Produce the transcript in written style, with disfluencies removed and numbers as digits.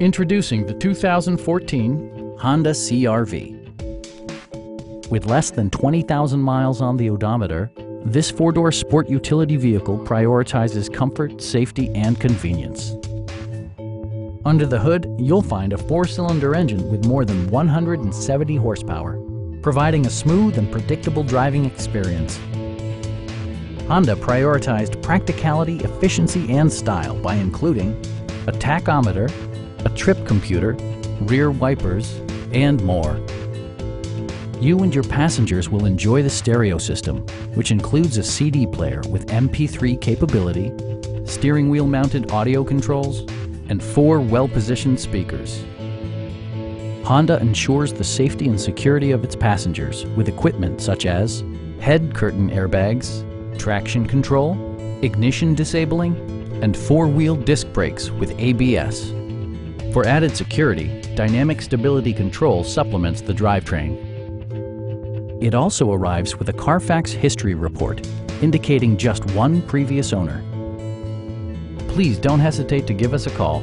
Introducing the 2014 Honda CR-V. With less than 20,000 miles on the odometer, this four-door sport utility vehicle prioritizes comfort, safety, and convenience. Under the hood, you'll find a four-cylinder engine with more than 170 horsepower, providing a smooth and predictable driving experience. Honda prioritized practicality, efficiency, and style by including a tachometer, a trip computer, rear wipers, and more. You and your passengers will enjoy the stereo system, which includes a CD player with MP3 capability, steering wheel mounted audio controls, and four well-positioned speakers. Honda ensures the safety and security of its passengers with equipment such as head curtain airbags, traction control, ignition disabling, and four-wheel disc brakes with ABS. For added security, Dynamic Stability Control supplements the drivetrain. It also arrives with a Carfax history report, indicating just one previous owner. Please don't hesitate to give us a call.